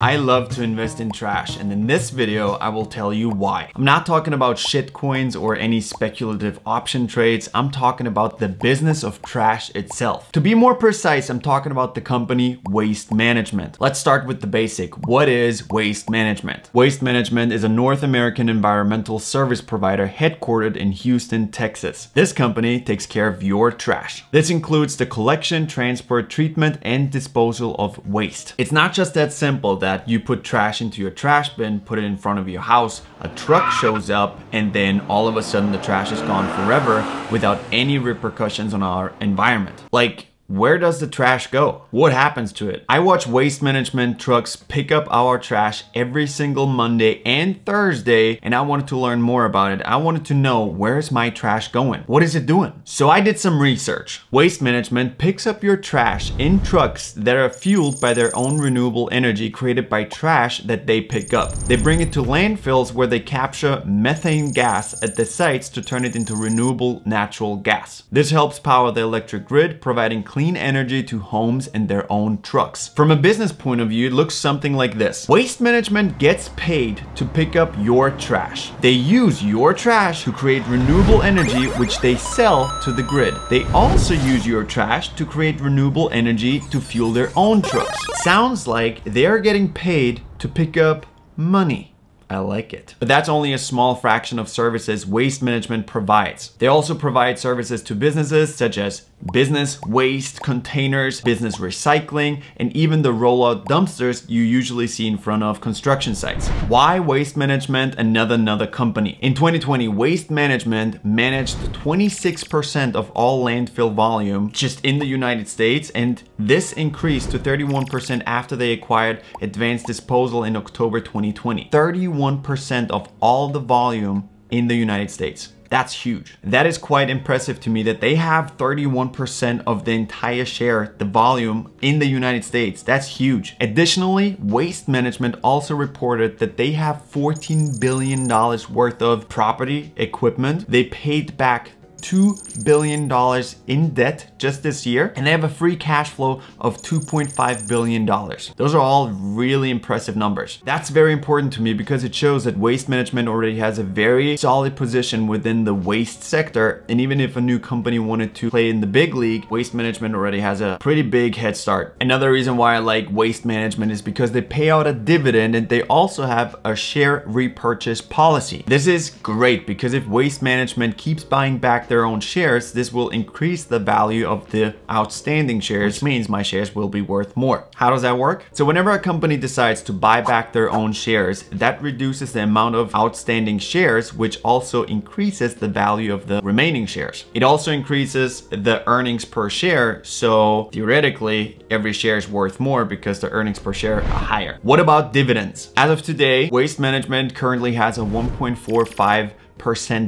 I love to invest in trash, and in this video, I will tell you why. I'm not talking about shit coins or any speculative option trades. I'm talking about the business of trash itself. To be more precise, I'm talking about the company Waste Management. Let's start with the basic. What is Waste Management? Waste Management is a North American environmental service provider headquartered in Houston, Texas. This company takes care of your trash. This includes the collection, transport, treatment, and disposal of waste. It's not just that simple that you put trash into your trash bin, put it in front of your house, a truck shows up, and then all of a sudden the trash is gone forever without any repercussions on our environment. Like, where does the trash go? What happens to it? I watch Waste Management trucks pick up our trash every single Monday and Thursday, and I wanted to learn more about it. I wanted to know, where's my trash going? What is it doing? So I did some research. Waste Management picks up your trash in trucks that are fueled by their own renewable energy created by trash that they pick up. They bring it to landfills where they capture methane gas at the sites to turn it into renewable natural gas. This helps power the electric grid, providing clean energy to homes and their own trucks. From a business point of view, it looks something like this. Waste Management gets paid to pick up your trash. They use your trash to create renewable energy, which they sell to the grid. They also use your trash to create renewable energy to fuel their own trucks. Sounds like they're getting paid to pick up money. I like it. But that's only a small fraction of services Waste Management provides. They also provide services to businesses such as business waste containers, business recycling, and even the rollout dumpsters you usually see in front of construction sites. Why Waste Management and another company? In 2020, Waste Management managed 26% of all landfill volume just in the United States, and this increased to 31% after they acquired Advanced Disposal in October 2020. 31% of all the volume in the United States. That's huge. That is quite impressive to me that they have 31% of the entire share, the volume in the United States. That's huge. Additionally, Waste Management also reported that they have $14 billion worth of property, equipment. They paid back $2 billion in debt just this year, and they have a free cash flow of $2.5 billion. Those are all really impressive numbers. That's very important to me because it shows that Waste Management already has a very solid position within the waste sector, and even if a new company wanted to play in the big league, Waste Management already has a pretty big head start. Another reason why I like Waste Management is because they pay out a dividend, and they also have a share repurchase policy. This is great because if Waste Management keeps buying back their own shares, this will increase the value of the outstanding shares, which means my shares will be worth more. How does that work? So whenever a company decides to buy back their own shares, that reduces the amount of outstanding shares, which also increases the value of the remaining shares. It also increases the earnings per share, so theoretically every share is worth more because the earnings per share are higher. What about dividends? As of today, Waste Management currently has a 1.45%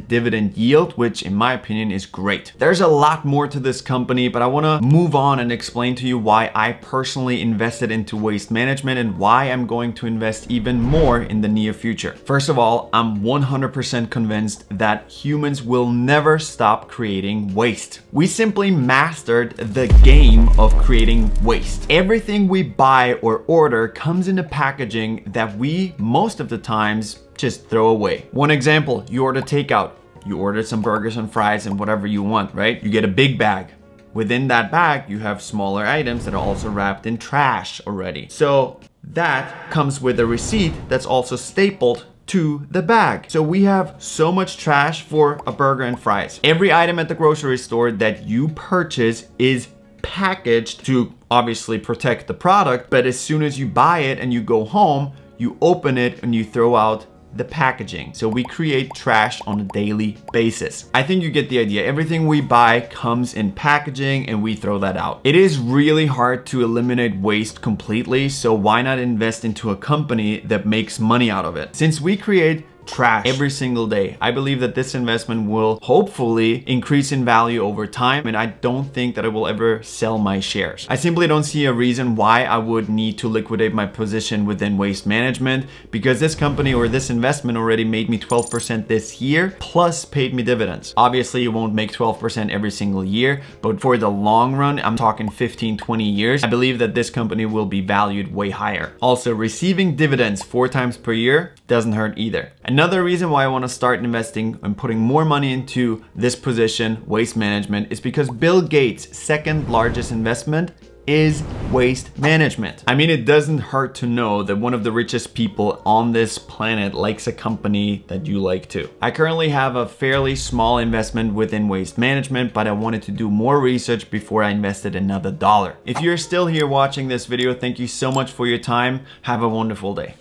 dividend yield, which in my opinion is great. There's a lot more to this company, but I want to move on and explain to you why I personally invested into Waste Management and why I'm going to invest even more in the near future. First of all, I'm 100% convinced that humans will never stop creating waste. We simply mastered the game of creating waste. Everything we buy or order comes in a packaging that we most of the times just throw away. One example, you order takeout. You order some burgers and fries and whatever you want, right? You get a big bag. Within that bag, you have smaller items that are also wrapped in trash already. So that comes with a receipt that's also stapled to the bag. So we have so much trash for a burger and fries. Every item at the grocery store that you purchase is packaged to obviously protect the product, but as soon as you buy it and you go home, you open it and you throw out the packaging. So we create trash on a daily basis. I think you get the idea. Everything we buy comes in packaging and we throw that out. It is really hard to eliminate waste completely, so why not invest into a company that makes money out of it? Since we create trash every single day. I believe that this investment will hopefully increase in value over time, and I don't think that I will ever sell my shares. I simply don't see a reason why I would need to liquidate my position within Waste Management, because this company or this investment already made me 12% this year, plus paid me dividends. Obviously, you won't make 12% every single year, but for the long run, I'm talking 15, 20 years, I believe that this company will be valued way higher. Also, receiving dividends 4 times per year doesn't hurt either. Another reason why I want to start investing and putting more money into this position, Waste Management, is because Bill Gates' second largest investment is Waste Management. I mean, it doesn't hurt to know that one of the richest people on this planet likes a company that you like too. I currently have a fairly small investment within Waste Management, but I wanted to do more research before I invested another dollar. If you're still here watching this video, thank you so much for your time. Have a wonderful day.